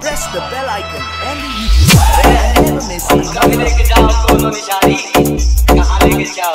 press the bell icon and you never miss it. Kabhi leke jao kono nishani, kahan leke jao.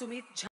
Sumit Jhansi.